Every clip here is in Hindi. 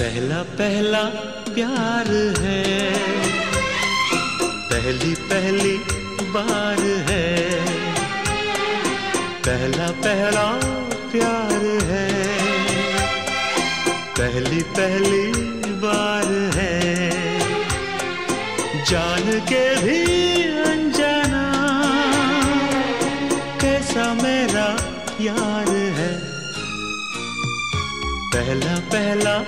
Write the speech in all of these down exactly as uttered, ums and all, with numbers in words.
पहला पहला प्यार है, पहली पहली बार है, पहला पहला प्यार है, पहली पहली बार है, जान के भी अनजाना कैसा मेरा यार है। पहला पहला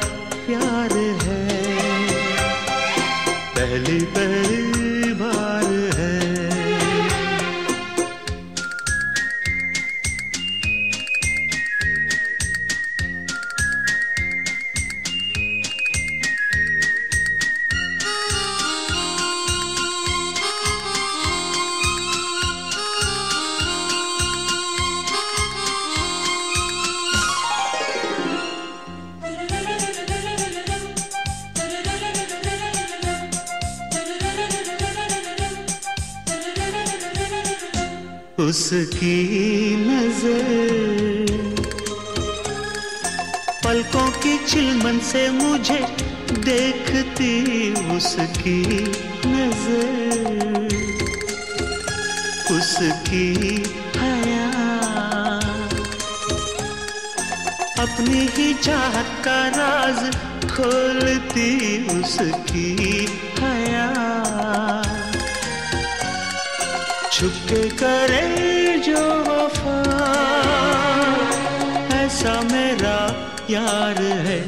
प्यार है, पहली पहली बार है। उसकी नजर पलकों की चिलमन से मुझे देखती, उसकी नजर उसकी हया अपनी ही चाहत का राज खोलती, उसकी हया छुपके करे जो वफा ऐसा मेरा यार है।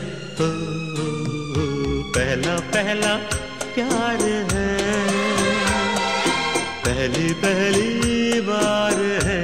ओ, ओ, ओ, पहला पहला प्यार है, पहली पहली बार है।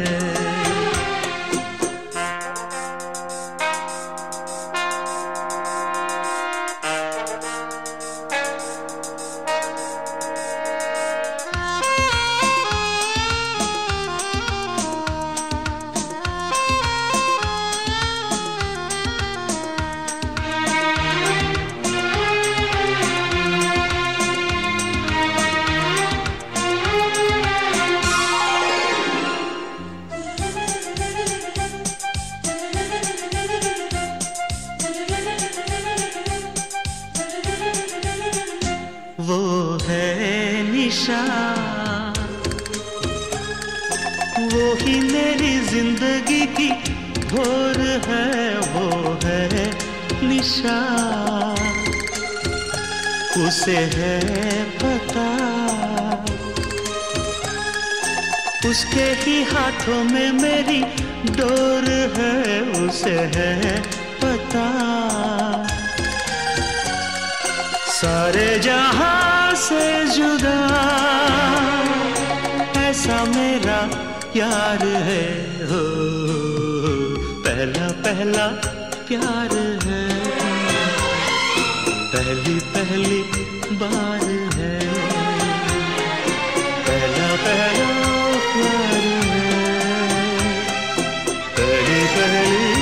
वो ही मेरी जिंदगी की भोर है, वो है निशा, उसे है पता उसके ही हाथों में मेरी डोर है, उसे है पता सारे जहां से जुदा ऐसा मेरा यार है। हो पहला पहला प्यार है, पहली पहली बार है, पहला पहला प्यार है, पहली पहली बार है।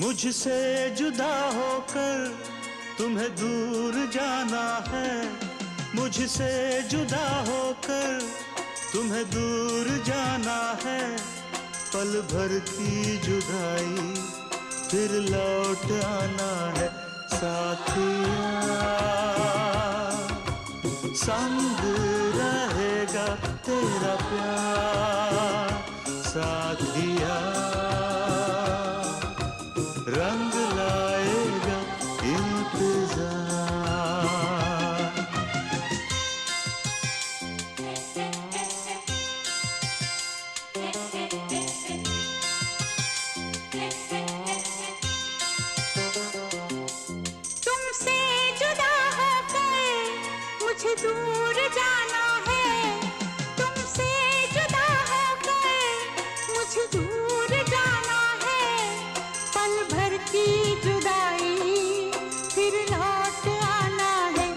मुझसे जुदा होकर तुम्हें दूर जाना है, मुझसे जुदा होकर तुम्हें दूर जाना है, पल भर की जुदाई फिर लौट आना है। साथिया संग रहेगा तेरा प्यार, साथिया रंग लाएगा इंतजार। तुमसे जुदा होकर मुझे दूर जाना है, तुमसे जुदा होकर मुझे दूर जाना है, पल भर की जुदाई फिर लौट आना है।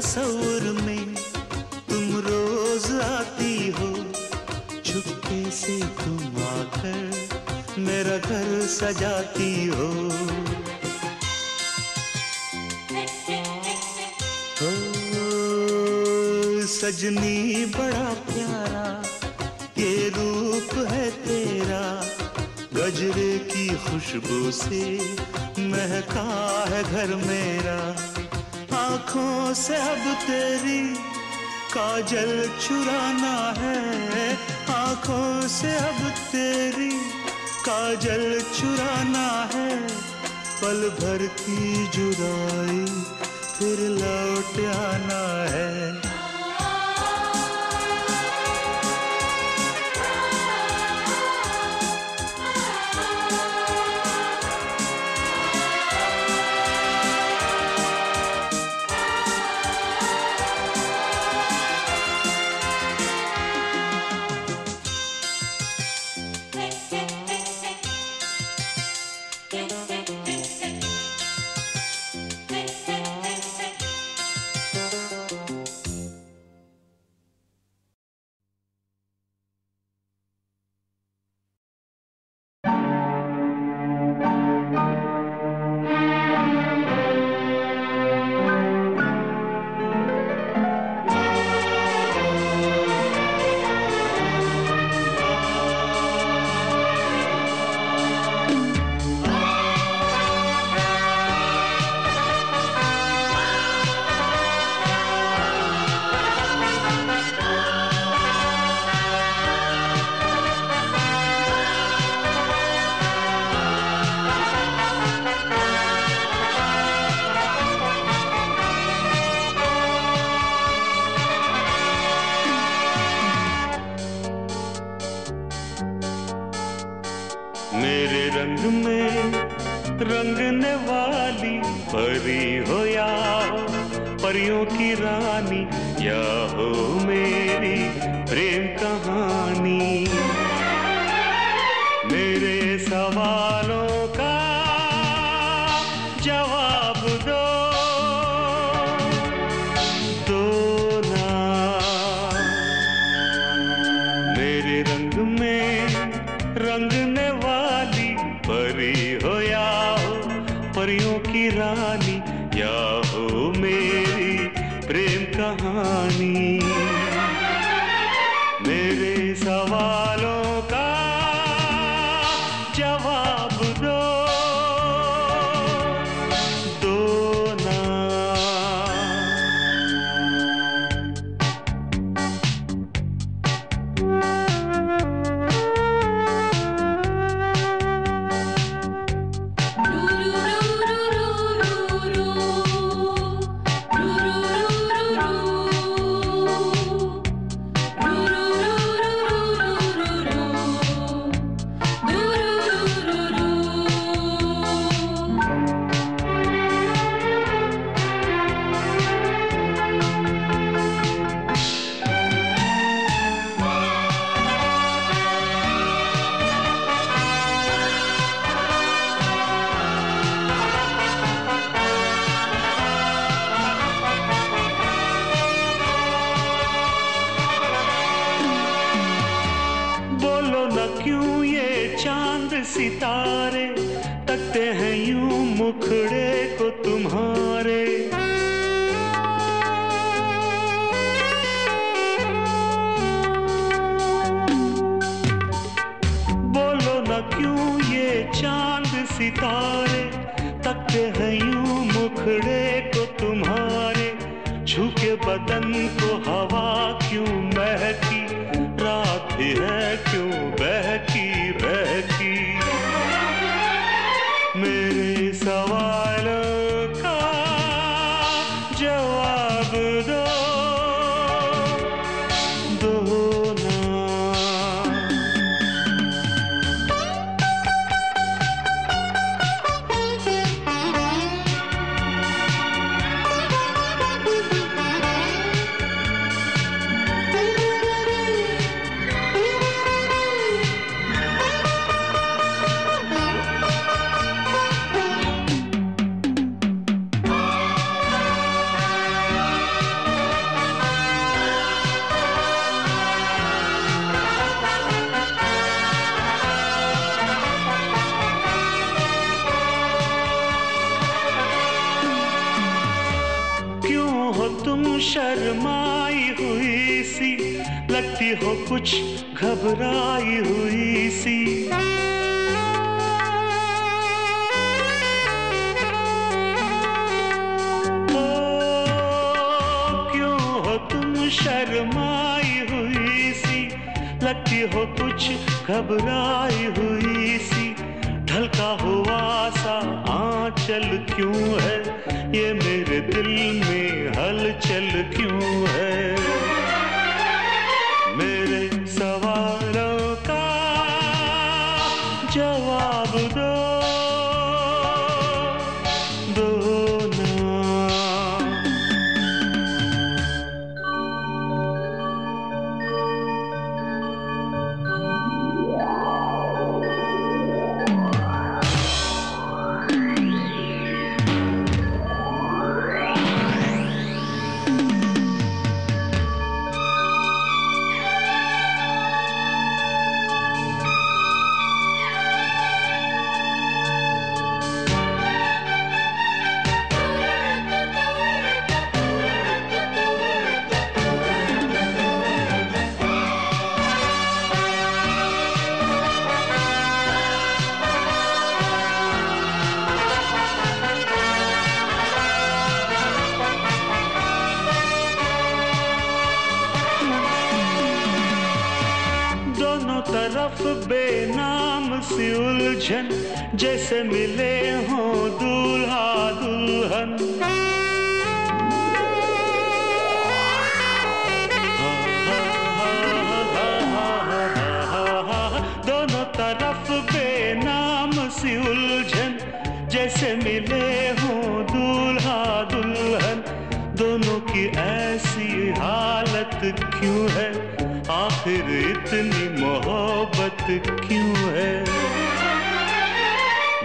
तस्वीर में तुम रोज आती हो, छुपके से तुम आकर मेरा घर सजाती हो। ओ सजनी बड़ा प्यारा ये रूप है तेरा, गजरे की खुशबू से महका है घर मेरा। आँखों से अब तेरी काजल चुराना है, आँखों से अब तेरी काजल चुराना है। पल भर की जुदाई फिर लौट आना है। शर्माई हुई सी, लगती हो कुछ घबराई हुई सी। ओ क्यों हो तुम शर्माई हुई सी, लगती हो कुछ घबराई हुई सी। ढलका हुआ सा आंचल क्यों है, ये मेरे दिल में हलचल क्यों है। मेरे सवालों का जवाब दो, दो ना। तरफ बेनाम सी उलझन, जैसे मिले हो दूल्हा दुल्हन। दोनों तरफ बेनाम सी उलझन, जैसे मिले हो दूल्हा दुल्हन। दोनों की ऐसी हालत क्यों है, आखिर इतनी मोहब्बत क्यों है।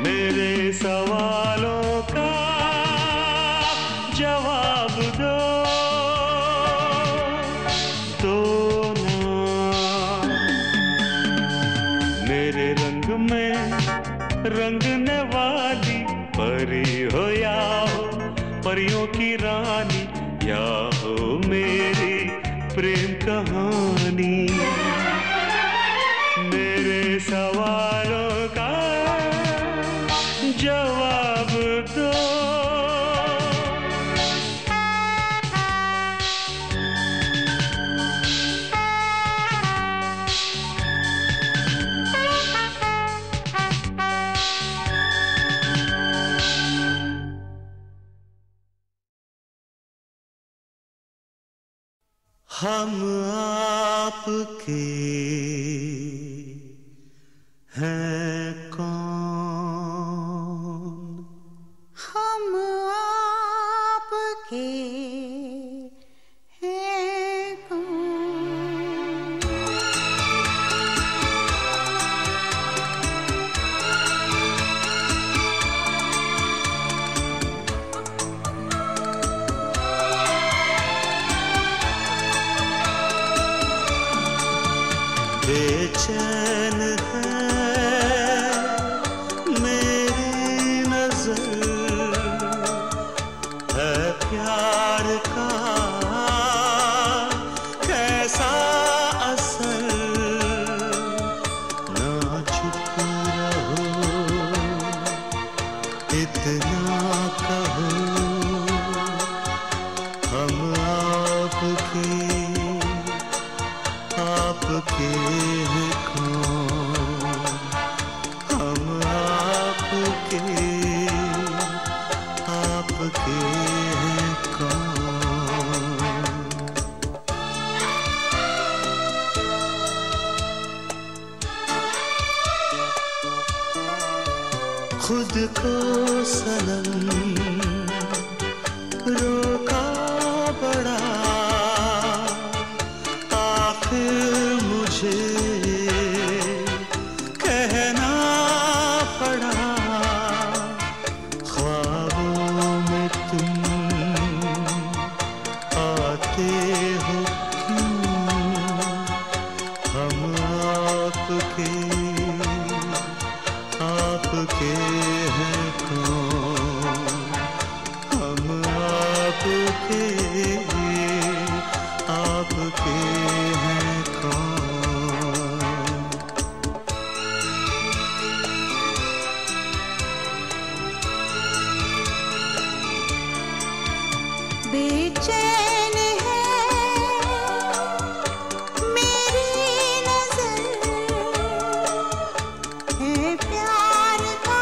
मेरे सवालों का जवाब दो, दो ना। मेरे रंग में रंगने वाली, परी हो या हो परियों की रानी, या हो मेरी प्रेम कहानी। मेरे सवालों का जवाब दो। हम आपके हैं कौन, हम आपके हैं कौन। बेचैन है मेरी नजर, है प्यार का कैसा असर। ना चुप रहो इतना कहो, हम आपके आपके हैं कौन, हम आपके आपके हैं कौन। खुद को सनम रोका बड़ा, कहना पड़ा ख्वाबों में तुम आते हो क्यों, हम आपके आपके हैं कौन, हम आपके। चैन है मेरी नजर है प्यार का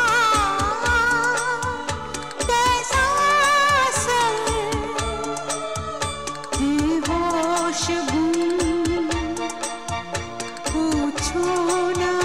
कैसा असर है होश गुम पूछो ना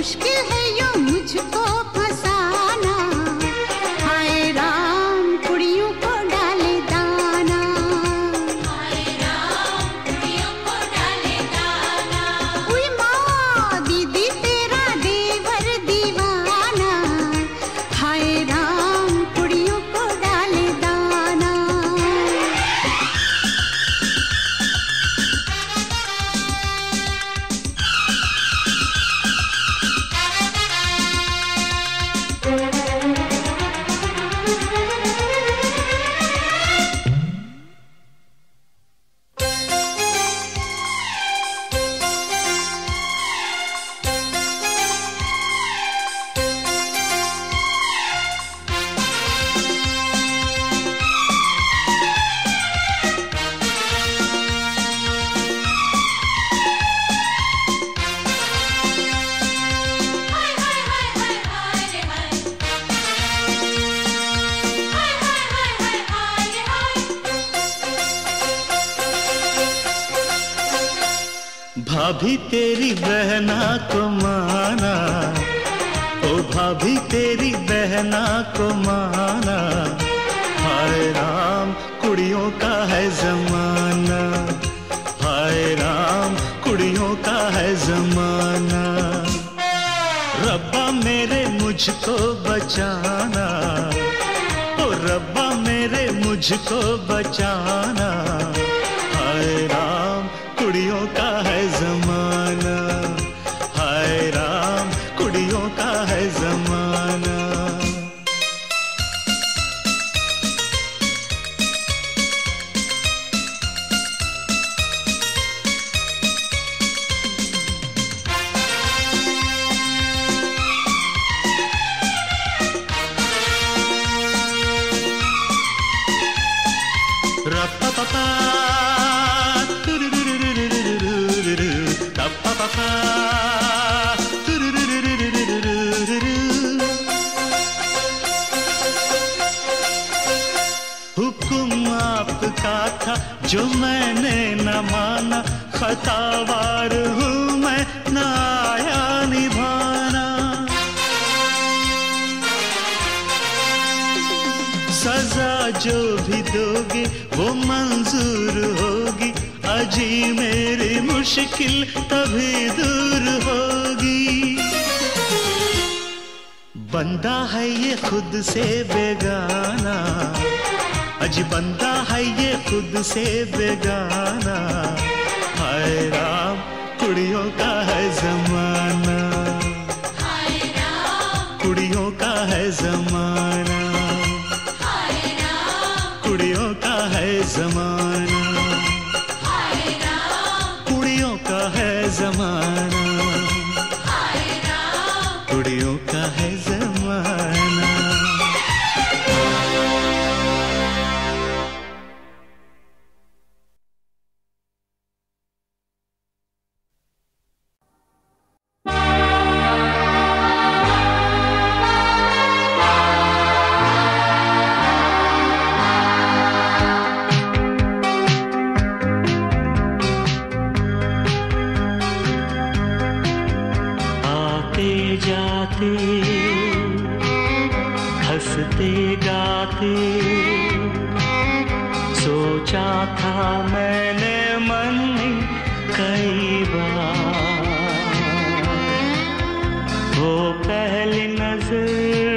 मुश्किल है यूं मुझको फसाना, हाय राम कुड़ियों को डाले दाना, हाय राम कुड़ियों को डाले दाना, उई माँ दीदी तेरा देवर दीवाना, हाय राम कुड़ियों को डाले दाना। भाभी तेरी बहना को माना, ओ भाभी तेरी बहना को माना, हाय राम कुड़ियों का है जमाना, हाय राम कुड़ियों का है जमाना। रब्बा मेरे मुझको बचाना, ओ रब्बा मेरे मुझको बचाना, हाय राम कुड़ियों का है जमाना, हाय राम कुड़ियों का है जमाना। रप्पा पपा हुक्म आपका था जो मैंने न माना, खतावार हूँ मैं ना आया निभाना, सजा जो भी दोगे वो मंजूर होगी, अजी मेरी मुश्किल तभी दूर होगी। बंदा है ये खुद से बेगाना, अजी बंदा है ये खुद से बेगाना, हाय राम कुड़ियों का है जमाना, हाय राम कुड़ियों का है जमाना, हाय राम कुड़ियों का है जमाना, है जमाना, हाय राम कुड़ियों का है जमाना। हंसते गाते सोचा था मैंने मन में कई बार, वो पहली नजर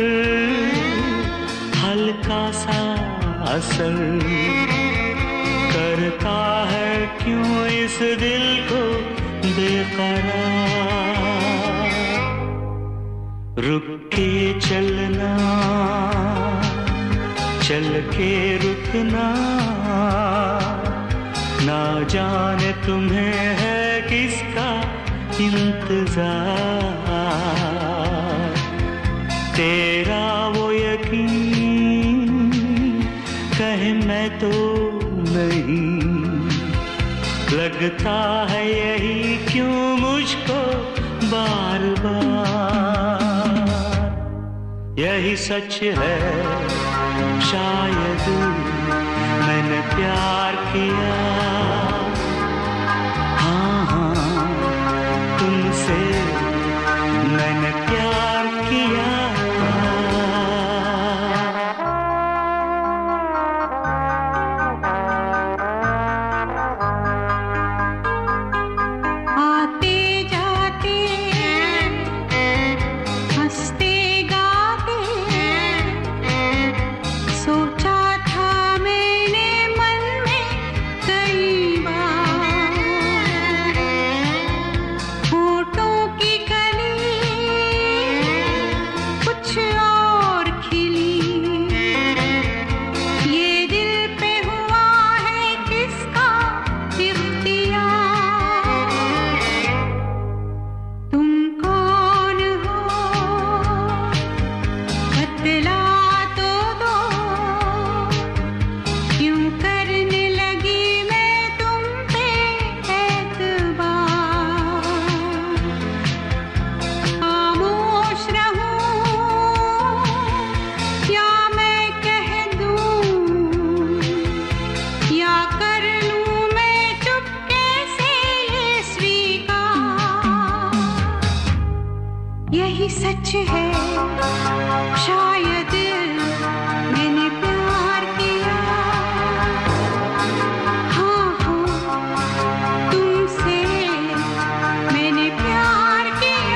हल्का सा असर करता है, क्यों इस दिल को बेकरार। रुक के चलना, चल के रुकना, ना जाने तुम्हें है किसका इंतजार, तेरा वो यकीन कहीं मैं तो नहीं, लगता है यही क्यों मुझको बार बार। यही सच है शायद, मैंने प्यार किया हाँ हाँ तुमसे, मैंने यही सच है, शायद मैंने प्यार किया हाँ हाँ तुमसे, मैंने प्यार किया।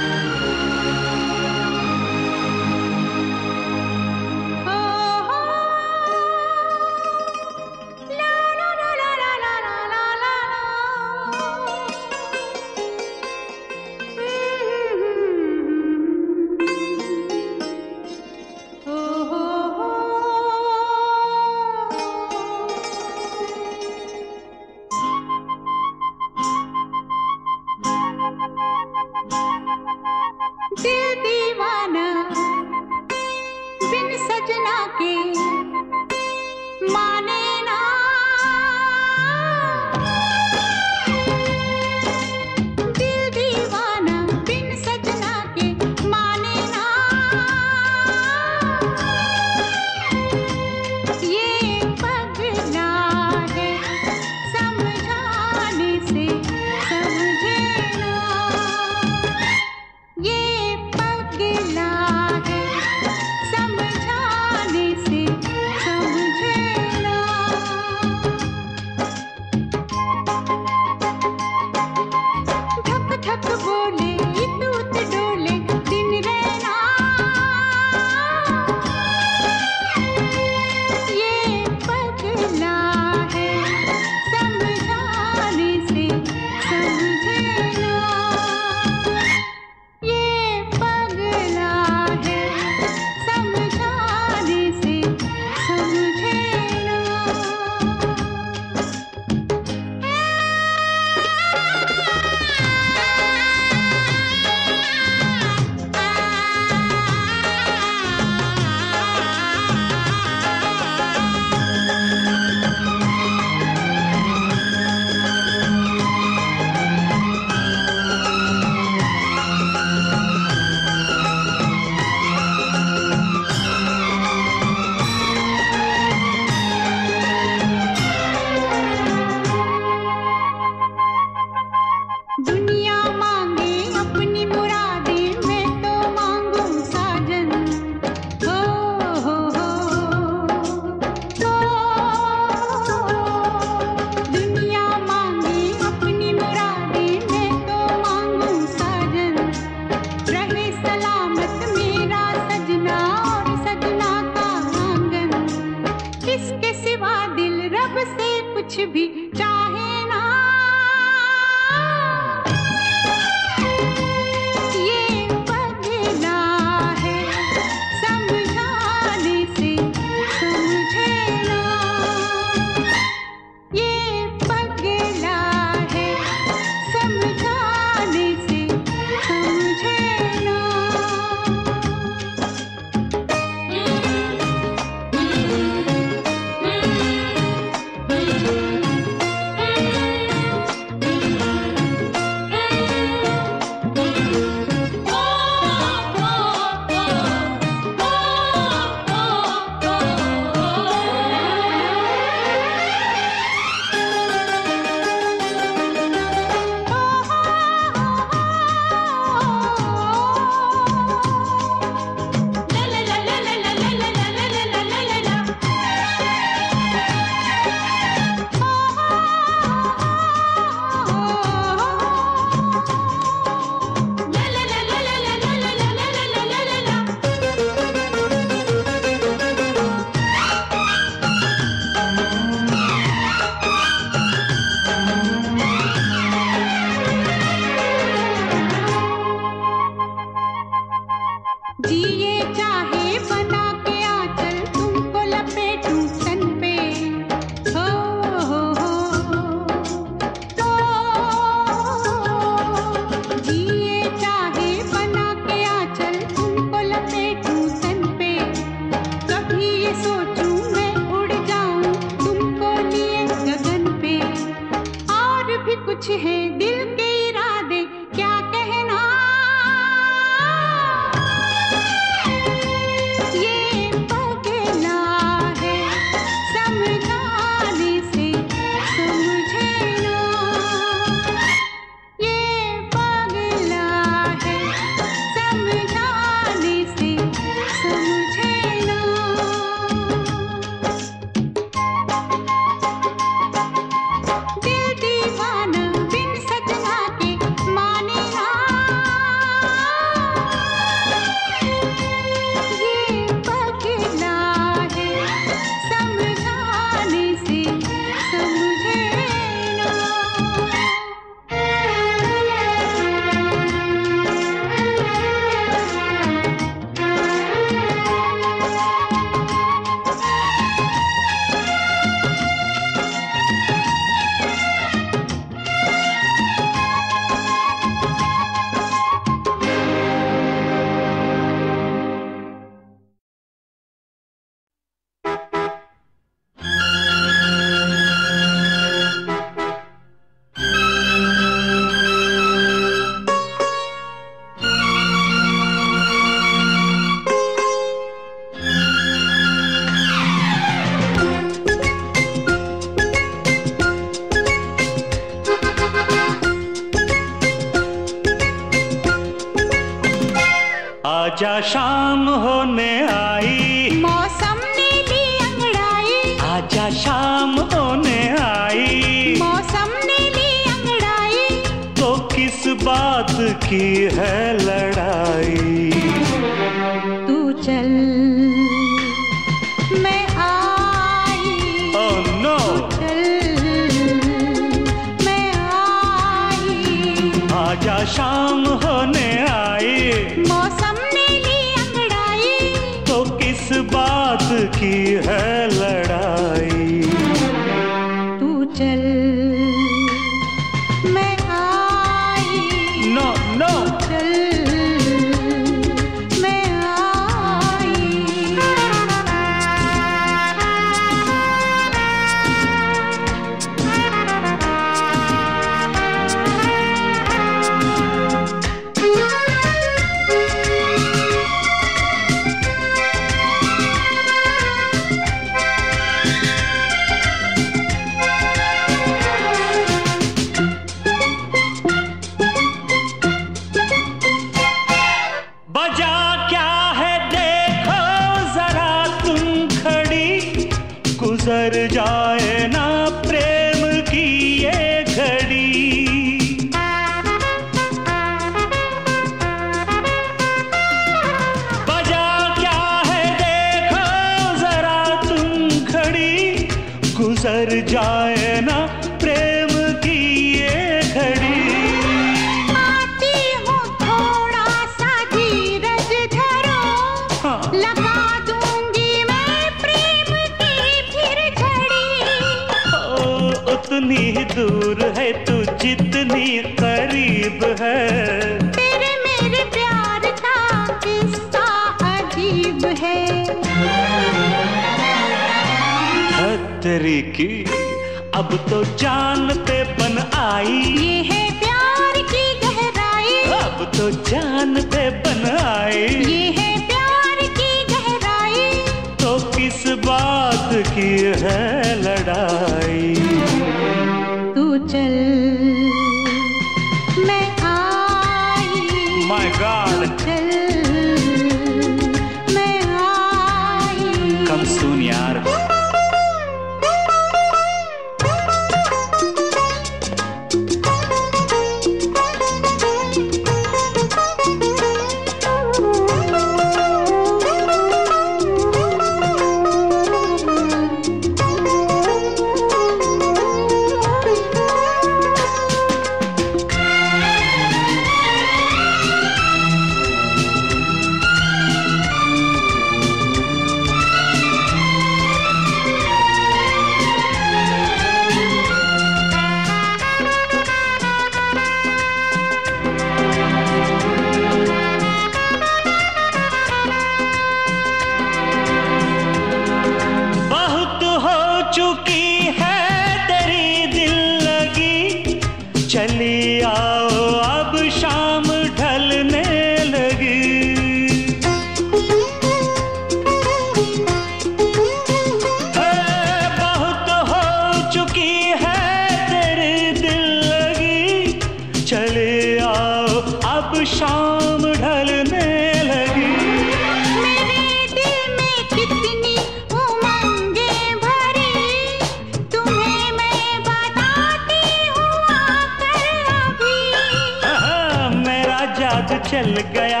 जल गया,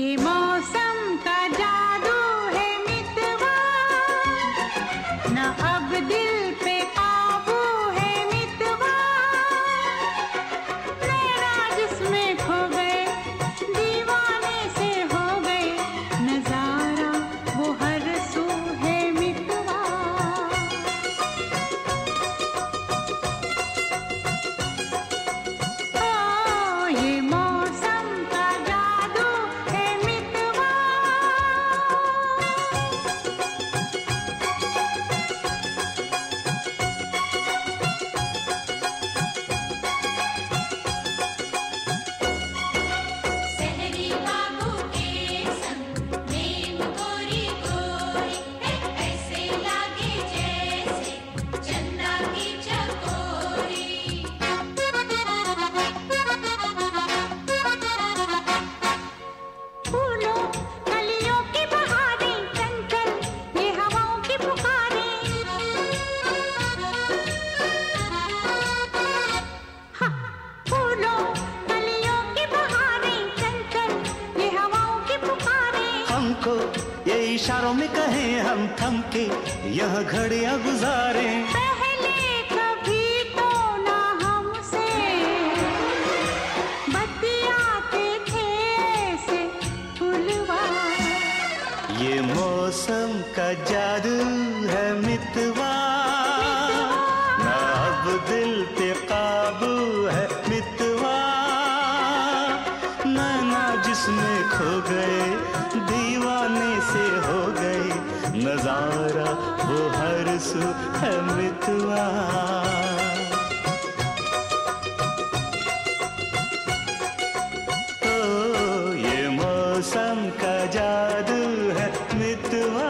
ये मौसम का जादू है मितवा ना, अब दिल पे काबू है मितवा। मेरा जिसमें खो गए, दीवाने से हो गए, नजारा वो हर सू है मितवा। ओ ये मौसम का जादू है मितवा। सहरी बाबू के संग प्रेम गोरी गोरी है, ऐसे लागे जैसे चंदा की चकोरी। फूलों कलियों की बहारें, कंकन ये हवाओं की पुकारें। हाँ, फूलों कलियों की बहारें, कंकन ये हवाओं की पुकारें। हमको ये इशारों में कहें, हम थम के यह घड़ियां गुजारें। पहले कभी तो ना हमसे बतियाते थे ऐसे फूलवा। ये मौसम का जादू है मितवा, ना अब दिल पे काबू है मितवा। नाना जिसमें खो गए, दीवाने से हो गए, नजारा वो हर सू है मितवा। ओ ये मौसम का जादू है मितवा।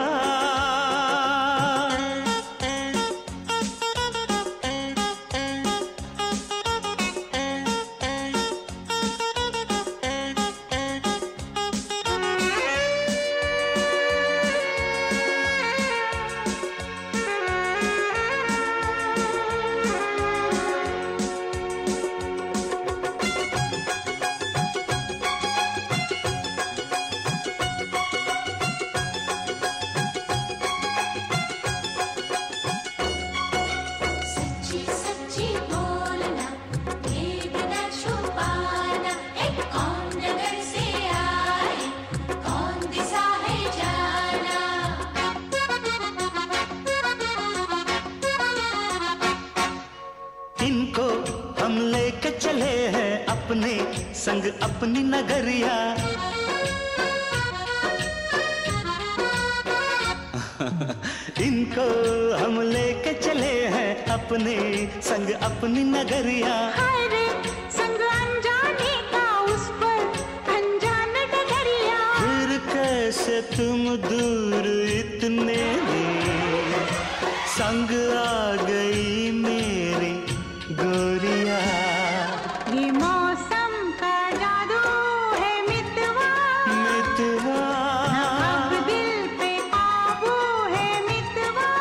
सच्ची सच्ची बोलना, भेद न छुपाना। एक कौन नगर से आए, कौन दिशा है जाना। इनको हम लेके चले हैं अपने संग अपनी नगरिया। इनको हम लेके चले हैं अपने संग अपनी नगरिया। हर संग अनजाने का उस पर अनजान डगरिया। फिर कैसे तुम दूर इतने देर संग आ गई मेरे गोरिया। ये मौसम का जादू है मितवा मितवा, अब दिल पे काबू है मितवा।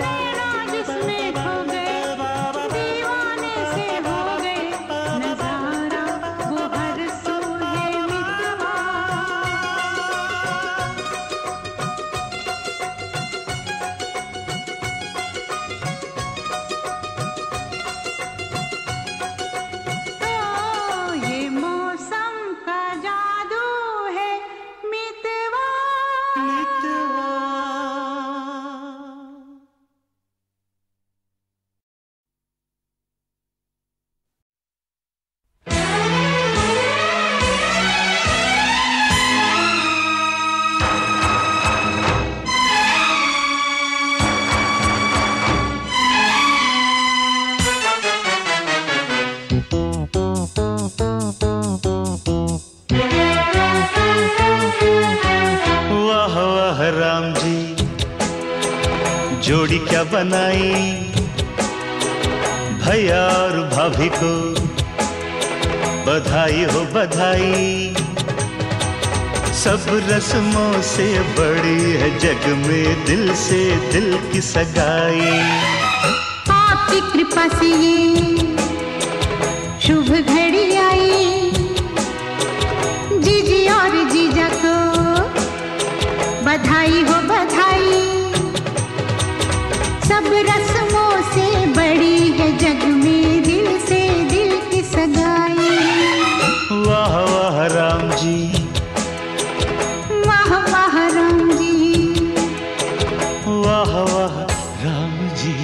तेरा जिसमें खो गए दीवाने से हो गए, नजारा वो हर सू है मितवा। जोड़ी क्या बनाई भैया और भाभी को, बधाई हो बधाई। सब रस्मों से बड़ी है जग में दिल से दिल की सगाई। आपकी कृपा से ये शुभ घड़ी आई, जीजी और जीजा को बधाई हो बधाई। सब रस्मों से बड़ी है जग में दिल से दिल की सगाई। वाह वाह राम जी, वाह वाह राम जी, वाह वाह राम जी।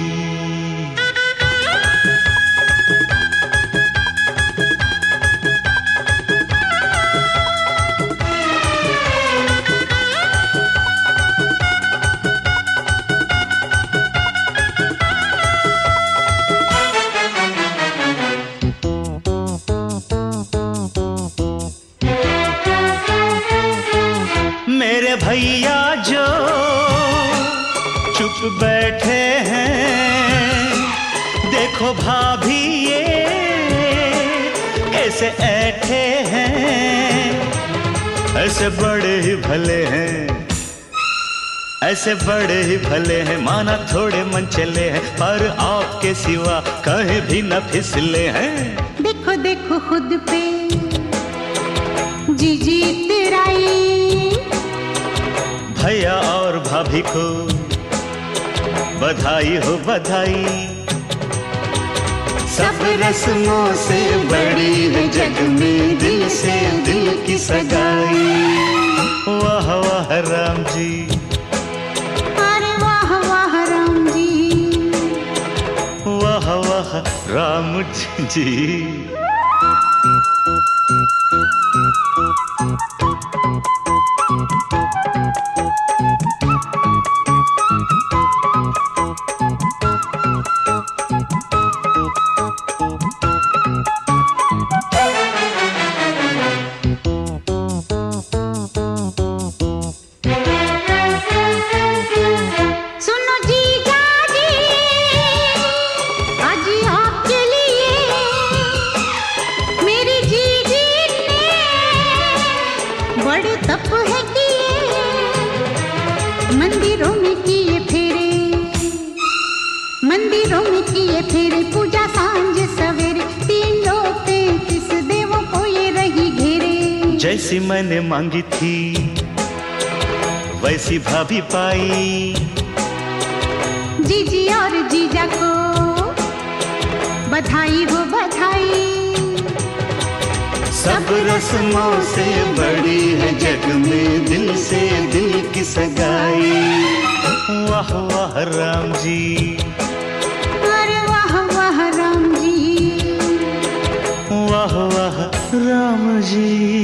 भैया जो चुप बैठे हैं, देखो भाभी ये कैसे ऐठे हैं। ऐसे बड़े ही भले हैं, ऐसे बड़े ही भले हैं, माना थोड़े मन चले हैं, पर आपके सिवा कहीं भी न फिसले हैं। देखो देखो खुद पे जीजी तेराई, भैया और भाभी को बधाई हो बधाई। सब रस्मों से बड़ी है जग में दिल से दिल की सगाई। वाह वाह राम जी, अरे वाह वाह राम जी, वाह वाह राम जी। जैसी मैंने मांगी थी वैसी भाभी पाई, जीजी और जीजा को बधाई हो बधाई। सब रस्मों से बड़ी है जग में दिल से दिल की सगाई। वाह वाह राम जी, अरे वाह वाह राम जी, वाह वाह राम जी।